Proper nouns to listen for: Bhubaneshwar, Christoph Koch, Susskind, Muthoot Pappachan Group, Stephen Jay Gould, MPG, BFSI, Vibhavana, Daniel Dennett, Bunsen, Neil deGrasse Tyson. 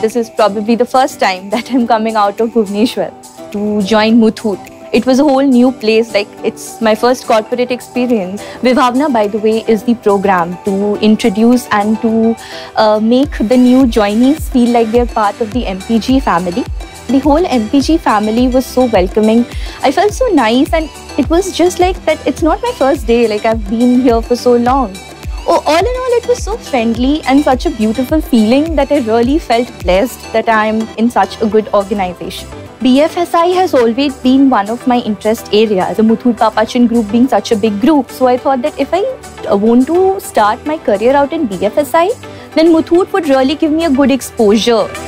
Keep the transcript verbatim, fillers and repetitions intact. This is probably the first time that I'm coming out of Bhubaneshwar to join Muthoot. It was a whole new place, like it's my first corporate experience. Vibhavana, by the way, is the program to introduce and to uh, make the new joinees feel like they're part of the M P G family. The whole M P G family was so welcoming. I felt so nice, and it was just like that it's not my first day, like I've been here for so long. Oh, all in all, it was so friendly and such a beautiful feeling that I really felt blessed that I'm in such a good organization. B F S I has always been one of my interest areas, the Muthoot Pappachan Group being such a big group. So I thought that if I want to start my career out in B F S I, then Muthoot would really give me a good exposure.